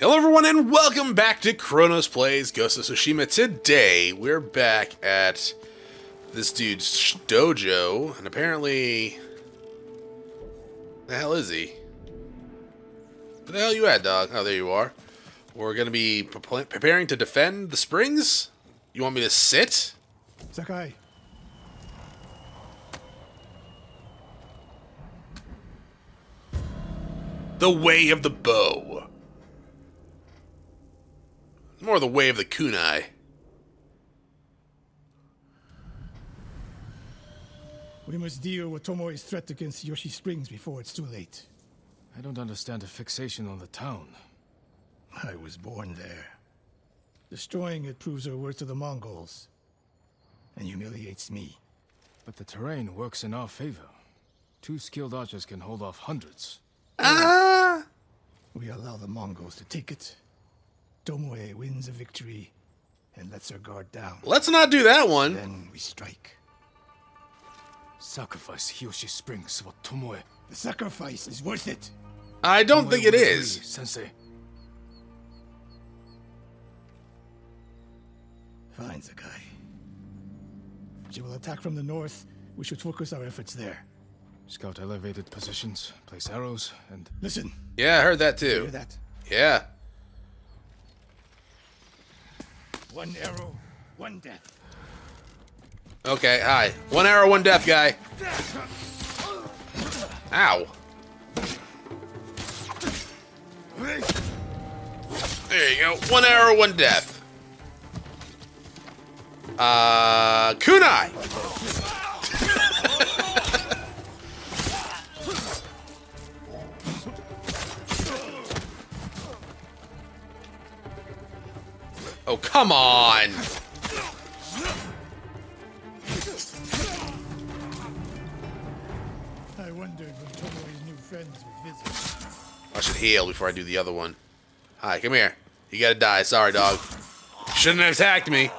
Hello everyone and welcome back to Chronos Plays Ghost of Tsushima. Today we're back at this dude's dojo, and apparently... the hell is he? Where the hell you at, dog? Oh, there you are. We're gonna be preparing to defend the springs? You want me to sit? Sakai. The way of the bow. More the way of the kunai. We must deal with Tomoe's threat against Yoshi Springs before it's too late. I don't understand the fixation on the town. I was born there. Destroying it proves her worth to the Mongols and humiliates me. But the terrain works in our favor. Two skilled archers can hold off hundreds. Ah! We allow the Mongols to take it. Tomoe wins a victory and lets her guard down. Let's not do that one. Then we strike. Sacrifice Hiyoshi Springs for Tomoe. The sacrifice is worth it. I don't think it is, Sensei. Fine, Sakai. She will attack from the north. We should focus our efforts there. Scout elevated positions, place arrows, and listen. Yeah, I heard that too. Hear that? Yeah. One arrow, one death. Okay, hi. One arrow, one death, guy. Ow. There you go. One arrow, one death. Kunai! Oh, come on! I wondered when Tomoe's new friends would visit. I should heal before I do the other one. Hi, come here. You gotta die. Sorry, dog. Shouldn't have attacked me.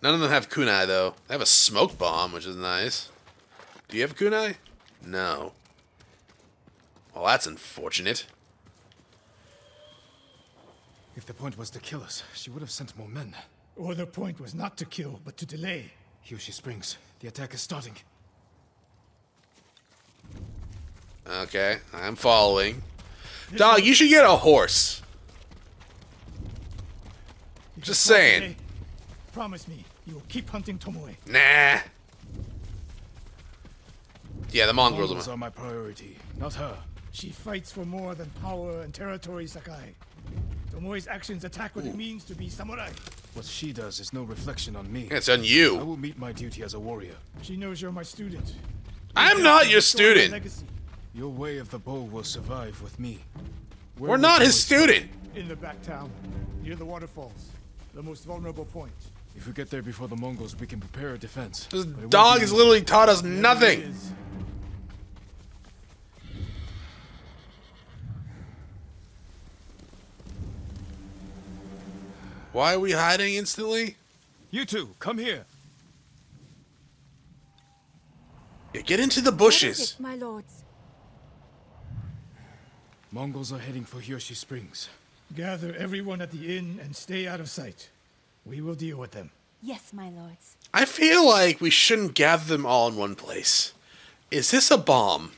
None of them have kunai, though. They have a smoke bomb, which is nice. Do you have a kunai? No. Well, that's unfortunate. If the point was to kill us, she would have sent more men. Or the point was not to kill, but to delay. Hiyoshi Springs, the attack is starting. Okay, I'm following. Dog, you should get a horse. Just saying. Promise me, you will keep hunting Tomoe. Nah. Yeah, the Mongols are my priority, not her. She fights for more than power and territory, Sakai. Tomoe's actions attack what it means to be samurai. What she does is no reflection on me. It's on you. I will meet my duty as a warrior. She knows you're my student. I'm not your student. Your way of the bow will survive with me. We're not his student. In the back town, near the waterfalls. The most vulnerable point. If we get there before the Mongols, we can prepare a defense. This dog has literally taught us nothing. Why are we hiding instantly? You two, come here. Yeah, get into the bushes. What is it, my lords? Mongols are heading for Hiyoshi Springs. Gather everyone at the inn and stay out of sight. We will deal with them. Yes, my lords. I feel like we shouldn't gather them all in one place. Is this a bomb?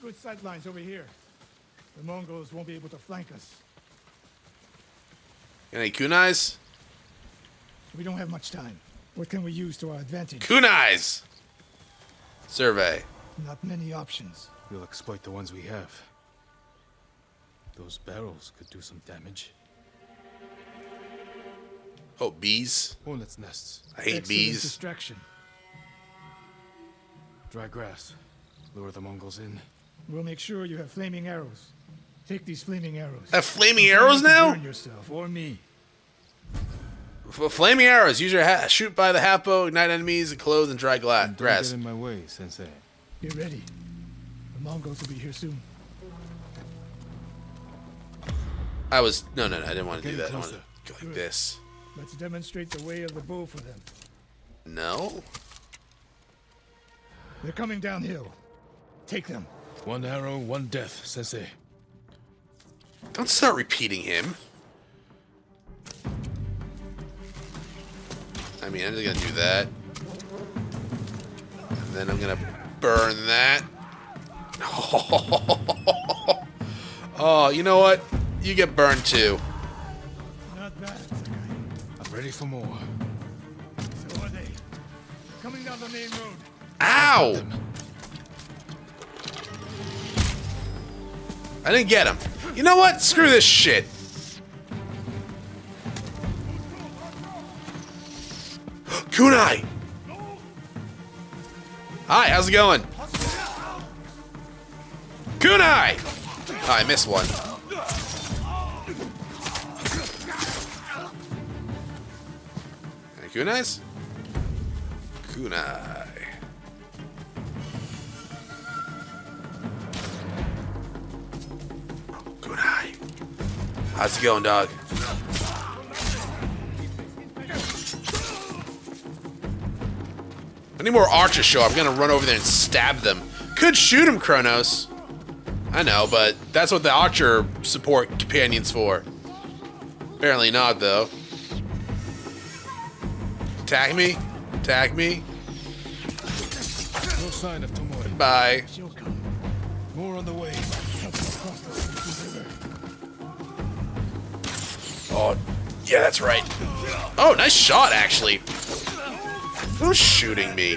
Good sight lines over here. The Mongols won't be able to flank us. Any kunais? We don't have much time. What can we use to our advantage? Kunais! Survey. Not many options. We'll exploit the ones we have. Those barrels could do some damage. Oh, bees? Hornets' nests. I hate bees. Distraction. Dry grass. Lure the Mongols in. We'll make sure you have flaming arrows. Take these flaming arrows. I have flaming arrows now? Burn yourself or me. Flaming arrows. Use your shoot by the half bow, ignite enemies, and clothes and dry glass. Don't get in my way, Sensei. Get ready. The Mongols will be here soon. I was no. I didn't want to do that. I wanted to go like this. Let's demonstrate the way of the bow for them. No. They're coming downhill. Take them. One arrow, one death, Sensei. Don't start repeating him. I mean, I'm just gonna do that. And then I'm gonna burn that. Oh, you know what? You get burned too. Not bad, Sakai. I'm ready for more. So are they. Coming down the main road. Ow! I didn't get him. You know what? Screw this shit. Kunai! Hi, how's it going? Kunai! Oh, I missed one. Any kunais? Kunai. Kunai. How's it going, dog? Any more archers show up, I'm gonna run over there and stab them. Could shoot him, Chronos. I know, but that's what the archer support companion's for. Apparently not, though. Attack me. Attack me. No sign of Tomoe. Bye. More on the way. Oh, yeah, that's right. Oh, nice shot, actually. Who's shooting me?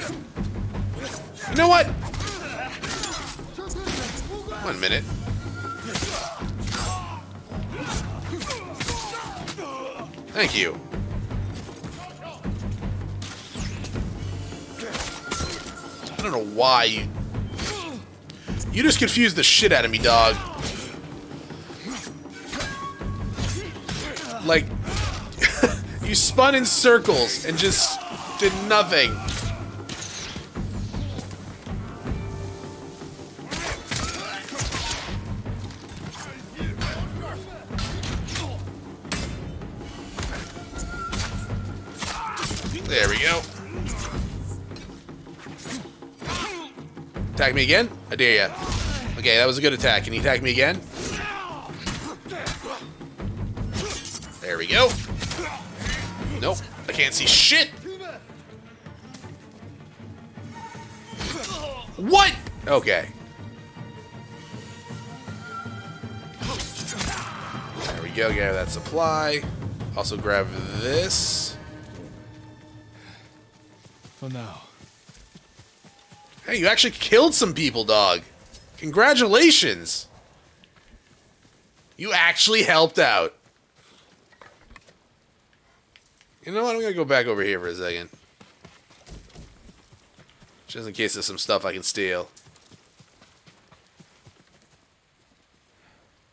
You know what? 1 minute. Thank you. I don't know why you... You just confused the shit out of me, dog. Like, you spun in circles and just... did nothing. There we go. Attack me again? I dare ya. Okay, that was a good attack. Can you attack me again? There we go. Nope, I can't see shit. What? Okay. There we go, grab that supply. Also grab this. For now. Hey, you actually killed some people, dog. Congratulations. You actually helped out. You know what? I'm gonna go back over here for a second. Just in case there's some stuff I can steal.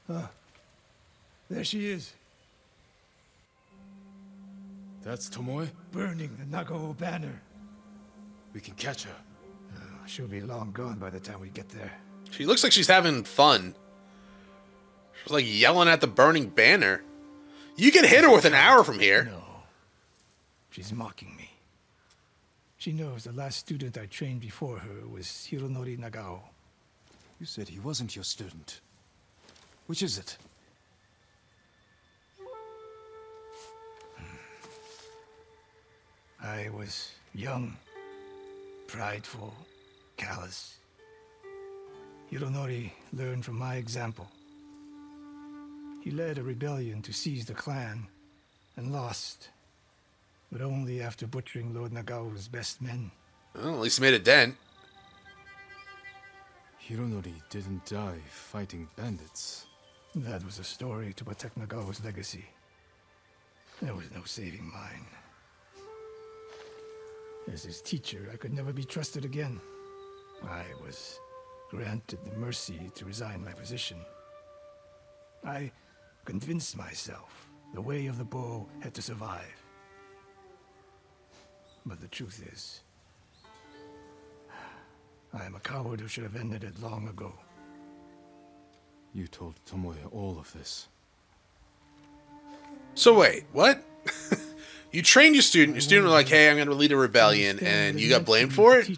There she is. That's Tomoe? Burning the Nagao banner. We can catch her. Oh, she'll be long gone by the time we get there. She looks like she's having fun. She's like yelling at the burning banner. You can hit her with an arrow from here. No. She's mocking me. She knows the last student I trained before her was Hironori Nagao. You said he wasn't your student. Which is it? I was young, prideful, callous. Hironori learned from my example. He led a rebellion to seize the clan and lost. But only after butchering Lord Nagao's best men. Well, at least he made a dent. Hironori didn't die fighting bandits. That was a story to protect Nagao's legacy. There was no saving mine. As his teacher, I could never be trusted again. I was granted the mercy to resign my position. I convinced myself the way of the bow had to survive. But the truth is, I am a coward who should have ended it long ago. You told Tomoe all of this. So wait, what? You trained your student. Your student was like, hey, I'm going to lead a rebellion, and you got blamed for it?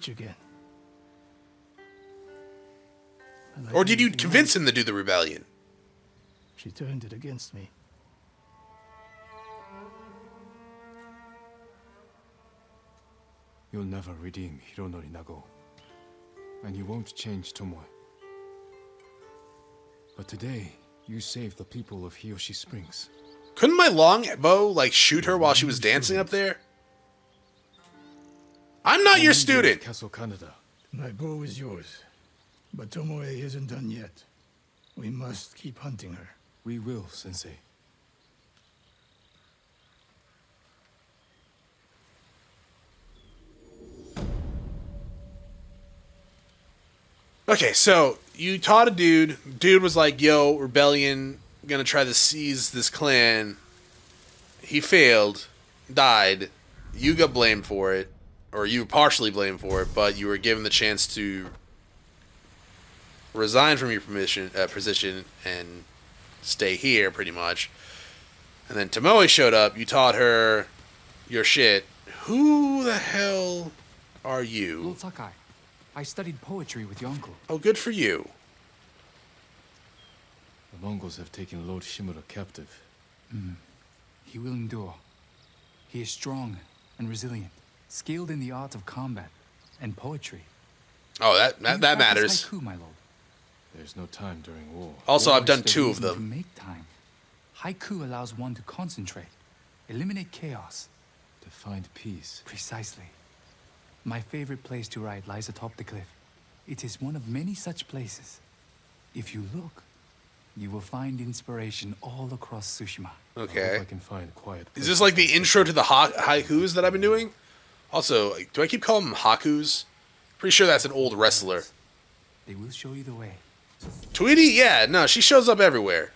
Or did you convince him to do the rebellion? She turned it against me. You'll never redeem Hironori Nagao, and you won't change Tomoe. But today, you saved the people of Hiyoshi Springs. Couldn't my long bow, like, shoot her while she was dancing up there? I'm not your student! Castle Canada. My bow is yours, but Tomoe isn't done yet. We must keep hunting her. We will, Sensei. Okay, so you taught a dude. Dude was like, yo, rebellion, gonna try to seize this clan. He failed, died. You got blamed for it, or you were partially blamed for it, but you were given the chance to resign from your position and stay here, pretty much. And then Tomoe showed up. You taught her your shit. Who the hell are you? Lord Sakai. I studied poetry with your uncle. Oh, good for you. The Mongols have taken Lord Shimura captive. Mm. He will endure. He is strong and resilient, skilled in the art of combat and poetry. Oh, that matters. Haiku, my lord. There's no time during war. Also, I've done two of them. To make time. Haiku allows one to concentrate, eliminate chaos. To find peace. Precisely. My favorite place to ride lies atop the cliff. It is one of many such places. If you look, you will find inspiration all across Tsushima. Okay. I hope I can find quiet. Is this like the intro to the haikus that I've been doing? Also, do I keep calling them hakus? Pretty sure that's an old wrestler. They will show you the way. Tweety? Yeah, no, she shows up everywhere.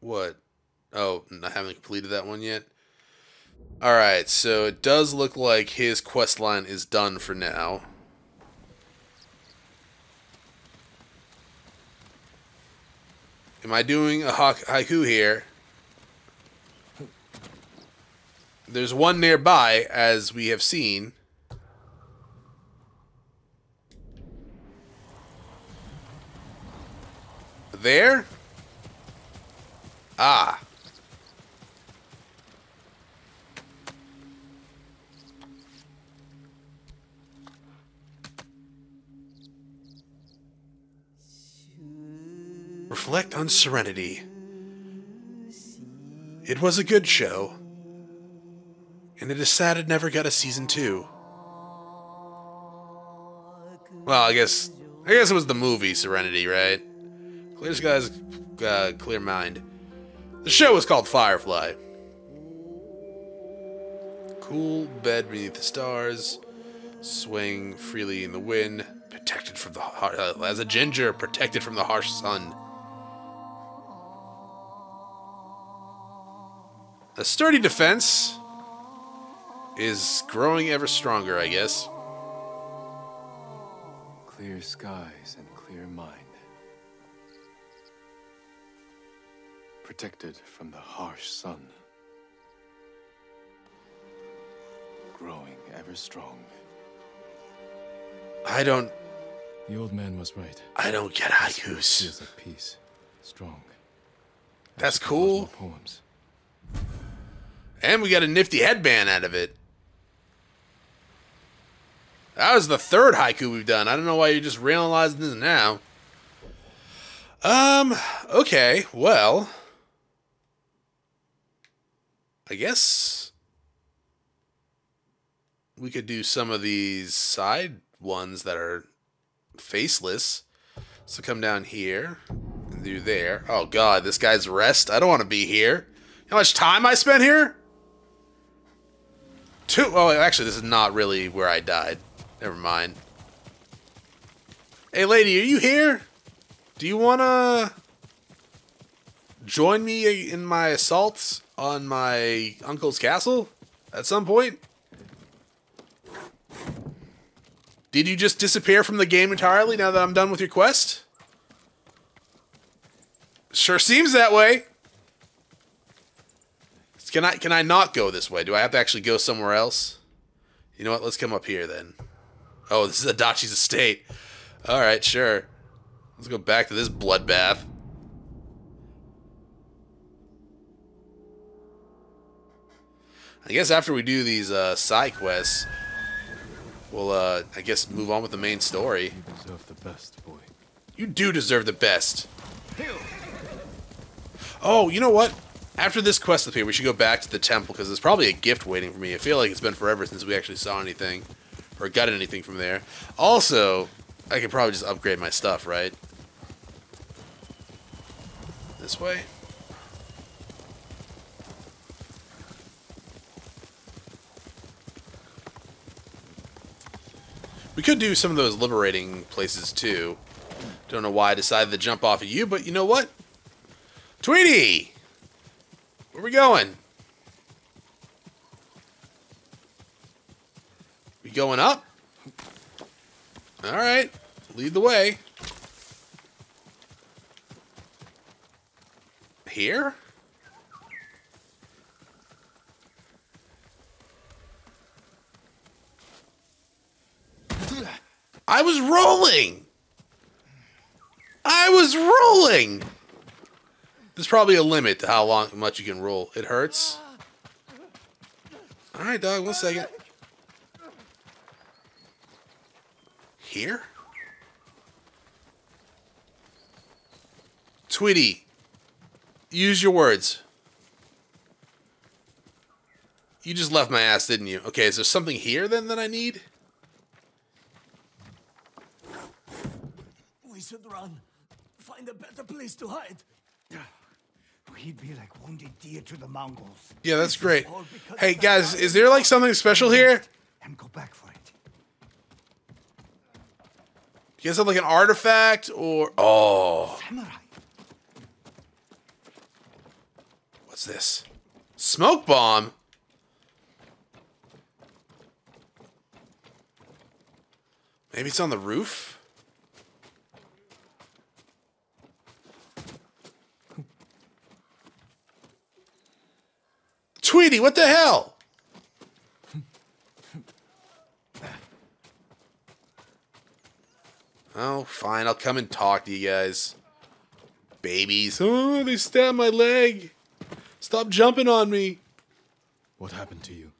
What? Oh, I haven't completed that one yet. Alright, so it does look like his quest line is done for now. Am I doing a haiku here? There's one nearby, as we have seen. There? Ah. Reflect on Serenity. It was a good show, and it is sad it never got a season 2. Well, I guess it was the movie Serenity, right? Clear skies, clear mind. The show was called Firefly. Cool bed beneath the stars, swaying freely in the wind, protected from the as a ginger, protected from the harsh sun. A sturdy defense is growing ever stronger, I guess. Clear skies and clear mind. Protected from the harsh sun. Growing ever strong. I don't... The old man was right. I don't get haikus. Feels like peace. Strong. That's cool. Poems. And we got a nifty headband out of it. That was the third haiku we've done. I don't know why you're just realizing this now. Okay, well... I guess we could do some of these side ones that are faceless. So come down here and do there. Oh god, this guy's rest. I don't want to be here. How much time I spent here? 2. Oh, actually, this is not really where I died. Never mind. Hey, lady, are you here? Do you wanna join me in my assaults on my uncle's castle at some point? Did you just disappear from the game entirely now that I'm done with your quest? Sure seems that way. Can I not go this way? Do I have to actually go somewhere else? You know what? Let's come up here then. Oh, this is Adachi's estate. Alright, sure. Let's go back to this bloodbath. I guess after we do these side quests, we'll, I guess, move on with the main story. You deserve the best, boy. You do deserve the best. Oh, you know what? After this quest up here, we should go back to the temple, because there's probably a gift waiting for me. I feel like it's been forever since we actually saw anything, or got anything from there. Also, I could probably just upgrade my stuff, right? This way? We could do some of those liberating places, too. Don't know why I decided to jump off of you, but you know what? Tweety! Where we going? We going up? Alright. Lead the way. Here? I was rolling! I was rolling! There's probably a limit to how long much you can roll. It hurts. Alright, dog, 1 second. Here? Tweety, use your words. You just left my ass, didn't you? Okay, is there something here then that I need? We should run. Find a better place to hide. He'd be like wounded deer to the Mongols. Yeah, that's great. Hey guys, is there like something special here? And go back for it. You guys have like an artifact or oh. Samurai. What's this? Smoke bomb. Maybe it's on the roof. Tweety, what the hell? Oh, fine. I'll come and talk to you guys. Babies. Oh, they stabbed my leg. Stop jumping on me. What happened to you?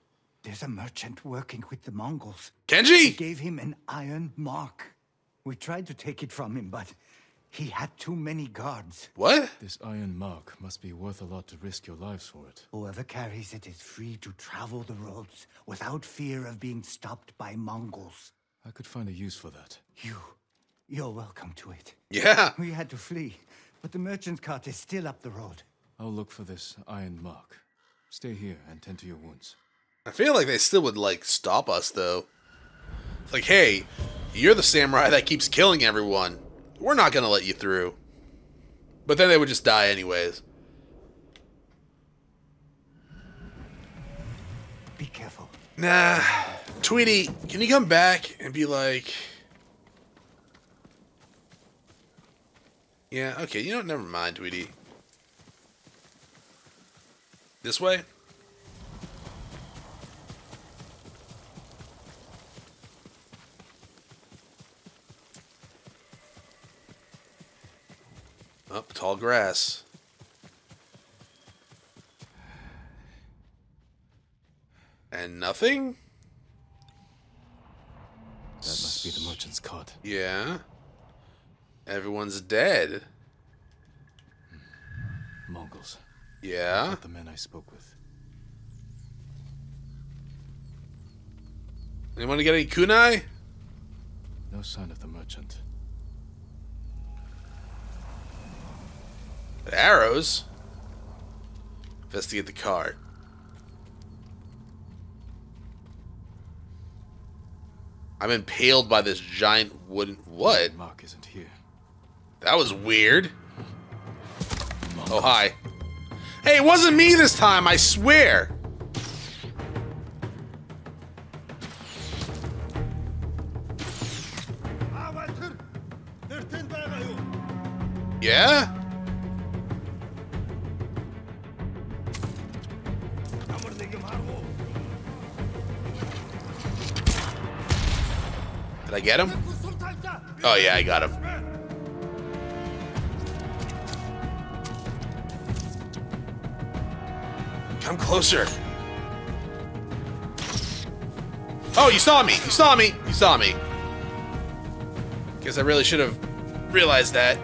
There's a merchant working with the Mongols. Kenji! We gave him an iron mark. We tried to take it from him, but he had too many guards. What? This iron mark must be worth a lot to risk your lives for it. Whoever carries it is free to travel the roads without fear of being stopped by Mongols. I could find a use for that. You're welcome to it. Yeah. We had to flee, but the merchant's cart is still up the road. I'll look for this iron mark. Stay here and tend to your wounds. I feel like they still would, like, stop us, though. It's like, hey, you're the samurai that keeps killing everyone. We're not going to let you through. But then they would just die anyways. Be careful. Nah. Tweety, can you come back and be like... Yeah, okay, you know, never mind, Tweety. This way? Up tall grass. And nothing? That must be the merchant's cart. Yeah. Everyone's dead. Mongols. Yeah. Not the men I spoke with. Anyone get any kunai? No sign of the merchant. Arrows? Investigate the cart. I'm impaled by this giant wooden... What? Mark isn't here. That was weird. Mark. Oh, hi. Hey, it wasn't me this time, I swear! Yeah? Did I get him? Oh yeah, I got him. Come closer. Oh, you saw me! You saw me! You saw me! Guess I really should have realized that.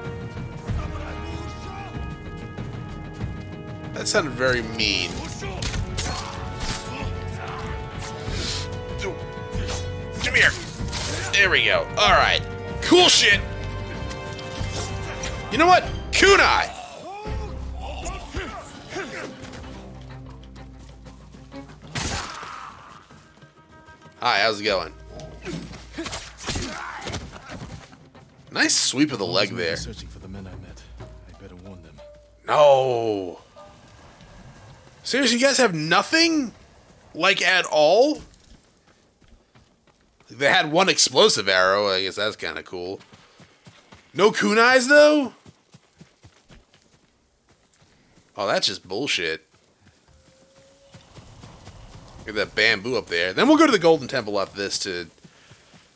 That sounded very mean. Come here! There we go. Alright. Cool shit! You know what? Kunai! Hi, how's it going? Nice sweep of the leg there. Searching for the men I met. I better warn them. No. Seriously, you guys have nothing? Like at all? They had one explosive arrow. I guess that's kind of cool. No kunais though? Oh, that's just bullshit. Look at that bamboo up there. Then we'll go to the Golden Temple after this to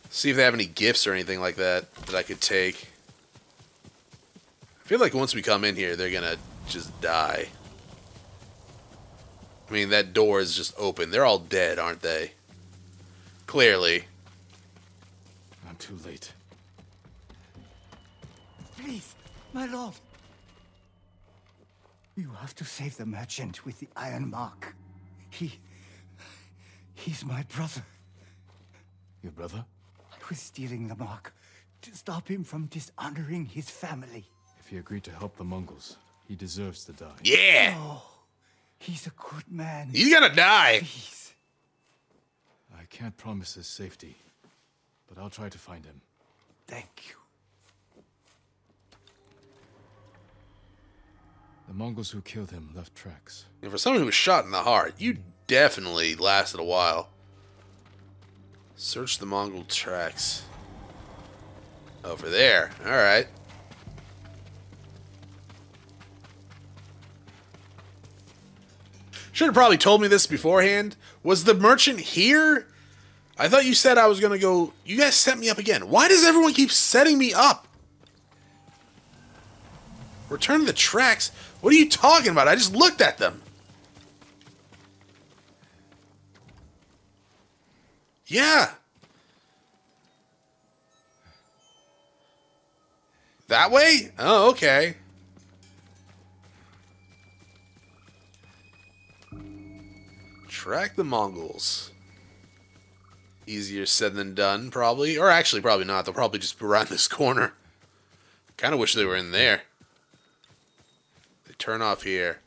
see if they have any gifts or anything like that that I could take. I feel like once we come in here, they're gonna just die. I mean, that door is just open. They're all dead, aren't they? Clearly. I'm too late. Please, my lord. You have to save the merchant with the iron mark. He's my brother. Your brother? I was stealing the mark to stop him from dishonoring his family. If he agreed to help the Mongols, he deserves to die. Yeah! Oh, he's a good man. He's gonna die. Please. I can't promise his safety, but I'll try to find him. Thank you. The Mongols who killed him left tracks. And for someone who was shot in the heart, you definitely lasted a while. Search the Mongol tracks. Over there. Alright. Should have probably told me this beforehand. Was the merchant here? I thought you said I was going to go... You guys set me up again. Why does everyone keep setting me up? Return to the tracks? What are you talking about? I just looked at them. Yeah. That way? Oh, okay. Track the Mongols. Easier said than done, probably. Or actually, probably not. They'll probably just be around this corner. Kind of wish they were in there. They turn off here.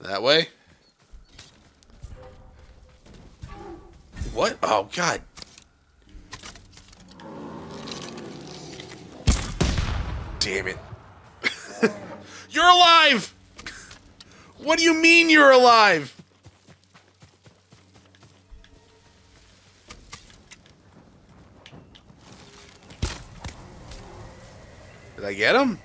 That way? What? Oh, God. Damn it. You're alive! What do you mean you're alive? Did I get him?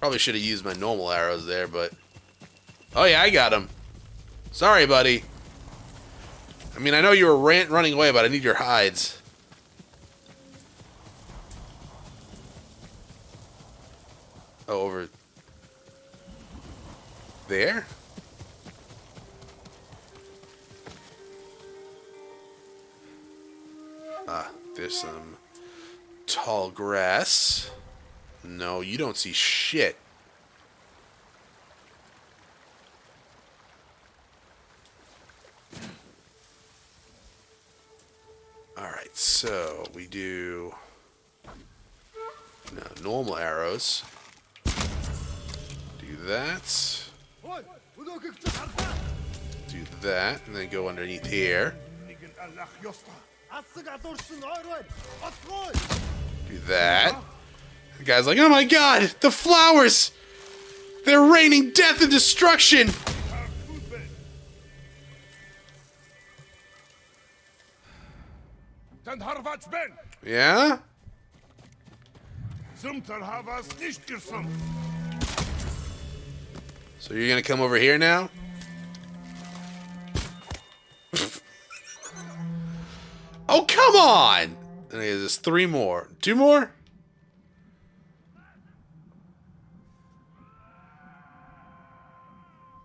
Probably should have used my normal arrows there, but... Oh yeah, I got him. Sorry, buddy. I mean, I know you were running away, but I need your hides. Oh, over... there? Ah, there's some tall grass. No, you don't see shit. Alright, so we do normal arrows. Do that. Do that, and then go underneath here. Do that. The guy's like, oh my god, the flowers! They're raining death and destruction! Yeah? So you're gonna come over here now? Oh, come on! And there's three more. Two more?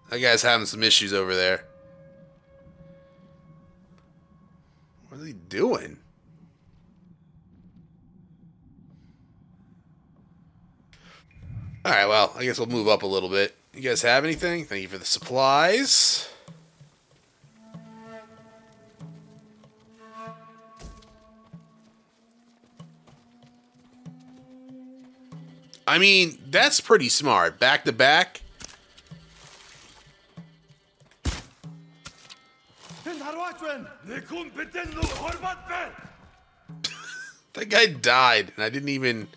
That guy's having some issues over there. What are they doing? Alright, well, I guess we'll move up a little bit. You guys have anything? Thank you for the supplies. I mean, that's pretty smart. Back to back. That guy died, and I didn't even...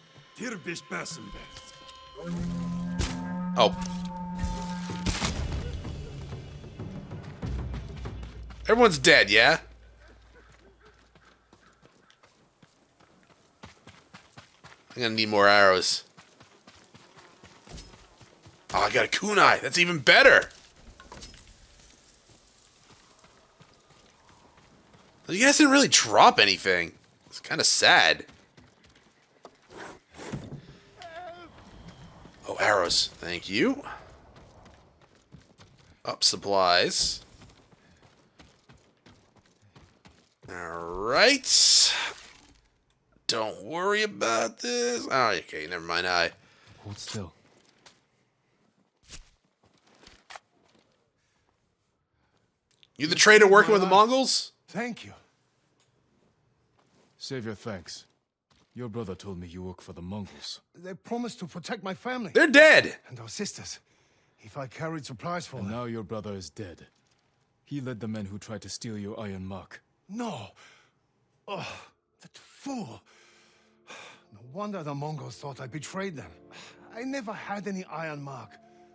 Oh. Everyone's dead, yeah? I'm gonna need more arrows. Oh, I got a kunai. That's even better. You guys didn't really drop anything. It's kind of sad. Oh, arrows. Thank you. Up supplies. Alright. Don't worry about this. Oh, okay, never mind. Hold still. You the trader working with the Mongols? Thank you. Save your thanks. Your brother told me you work for the Mongols. They promised to protect my family. They're dead! And our sisters. If I carried supplies for them. And now your brother is dead. He led the men who tried to steal your iron mark. No! Oh, that fool! No wonder the Mongols thought I betrayed them. I never had any iron mark.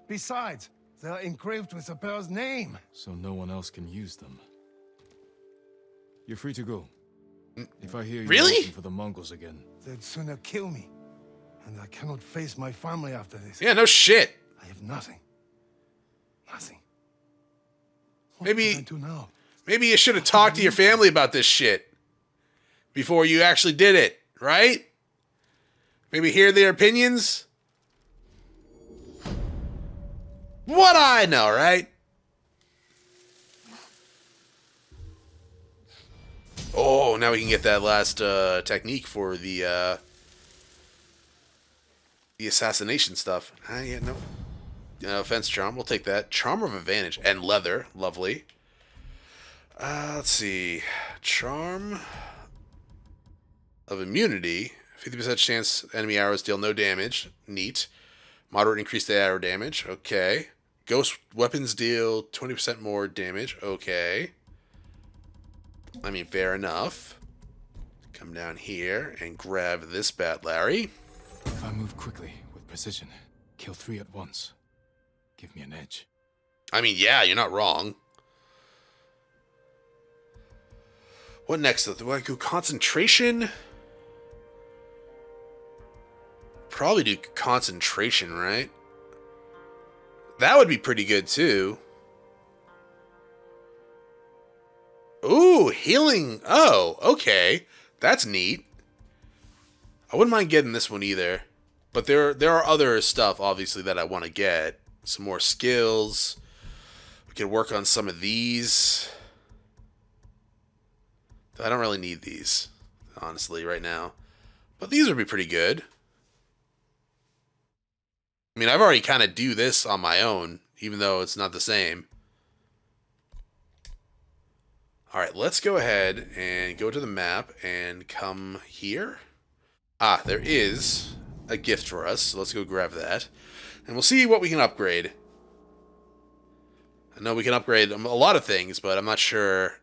Besides, they are engraved with the bear's name. So no one else can use them. You're free to go. If I hear you working for the Mongols again, they'd sooner kill me, and I cannot face my family after this. Yeah, no shit. I have nothing. Nothing. What can I do now? Maybe you should have talked to your family about this shit before you actually did it, right? Maybe hear their opinions. What I know, right? Oh, now we can get that last technique for the assassination stuff. Yeah, no offense, charm. We'll take that. Charm of advantage and leather, lovely. Let's see, charm of immunity, 50% chance enemy arrows deal no damage. Neat. Moderate increase the arrow damage. Okay. Ghost weapons deal 20% more damage. Okay. I mean, fair enough. Come down here and grab this bat, Larry. If I move quickly with precision, kill three at once. Give me an edge. I mean, yeah, you're not wrong. What next? Do I do concentration? Probably do concentration, right? That would be pretty good, too. Ooh, healing. Oh, okay. That's neat. I wouldn't mind getting this one either. But there are other stuff, obviously, that I want to get. Some more skills. We can work on some of these. I don't really need these, honestly, right now. But these would be pretty good. I mean, I've already kind of do this on my own, even though it's not the same. Alright, let's go ahead and go to the map and come here. Ah, there is a gift for us, so let's go grab that. And we'll see what we can upgrade. I know we can upgrade a lot of things, but I'm not sure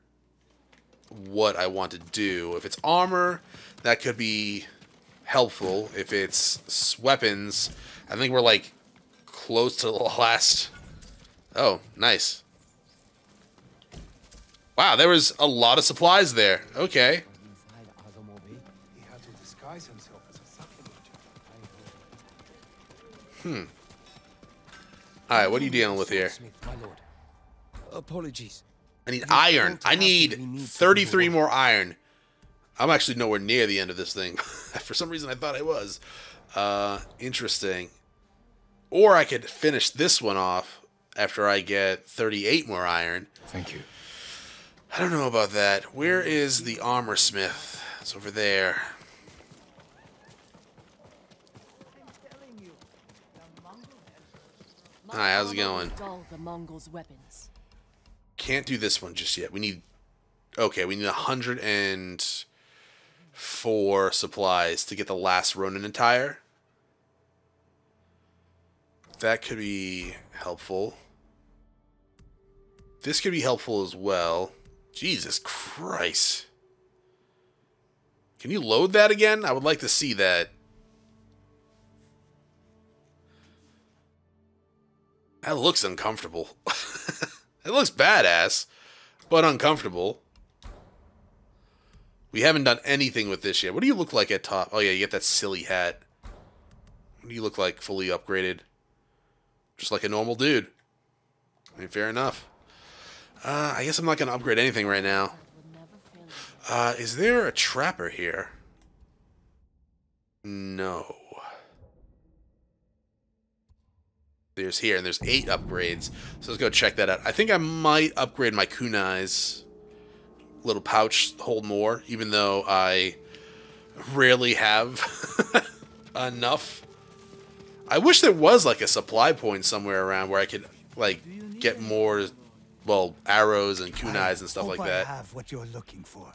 what I want to do. If it's armor, that could be helpful. If it's weapons, I think we're like close to the last... Oh, nice. Wow, there was a lot of supplies there. Okay. Hmm. Alright, what are you dealing with here? My lord. Apologies. I need iron. I need 33 more iron. I'm actually nowhere near the end of this thing. For some reason, I thought I was. Interesting. Or I could finish this one off after I get 38 more iron. Thank you. I don't know about that. Where is the armor smith? It's over there. Hi, how's it going? Can't do this one just yet. We need... Okay, we need 104 supplies to get the last Ronin attire. That could be helpful. This could be helpful as well. Jesus Christ. Can you load that again? I would like to see that. That looks uncomfortable. It looks badass, but uncomfortable. We haven't done anything with this yet. What do you look like at top? Oh, yeah, you get that silly hat. What do you look like fully upgraded? Just like a normal dude. I mean, fair enough. I guess I'm not going to upgrade anything right now. Is there a trapper here? No. There's here, and there's 8 upgrades. So let's go check that out. I think I might upgrade my kunai's little pouch, hold more, even though I rarely have enough. I wish there was like a supply point somewhere around where I could like get more, well, arrows and kunais and stuff like that. I have what you're looking for.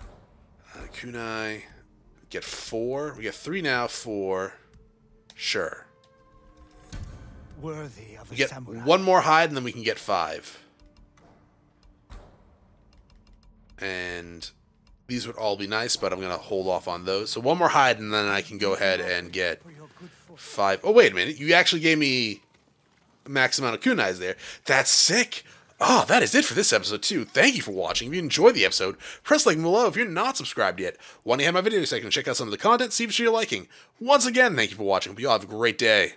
Kunai, get 4. We get 3 now. 4, sure. Worthy of a get samurai. 1 more hide, and then we can get 5. And these would all be nice, but I'm going to hold off on those. So 1 more hide, and then I can go ahead and get 5. Oh, wait a minute. You actually gave me a max amount of kunais there. That's sick. Oh, that is it for this episode, too. Thank you for watching. If you enjoyed the episode, press like below if you're not subscribed yet. Why don't you have my video section and check out some of the content, see if it's your liking. Once again, thank you for watching. We all have a great day.